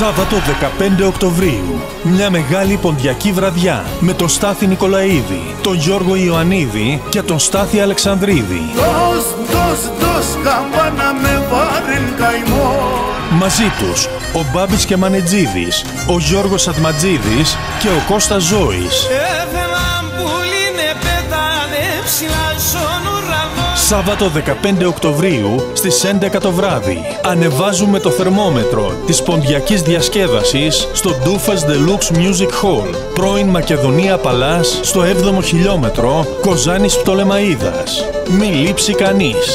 Σάββατο 15 Οκτωβρίου, μια μεγάλη ποντιακή βραδιά με τον Στάθη Νικολαίδη, τον Γιώργο Ιωαννίδη και τον Στάθη Αλεξανδρίδη. Μαζί τους ο Μπάμπης Κεμανετζίδης, ο Γιώργος Ατματζίδης και ο Κώστας Ζώης. Σάββατο 15 Οκτωβρίου στις 11 το βράδυ ανεβάζουμε το θερμόμετρο της ποντιακής διασκέδασης στο Ντούφας Deluxe Music Hall, πρώην Μακεδονία Παλάς, στο 7ο χιλιόμετρο Κοζάνης Πτολεμαΐδας. Μη λείψει κανείς.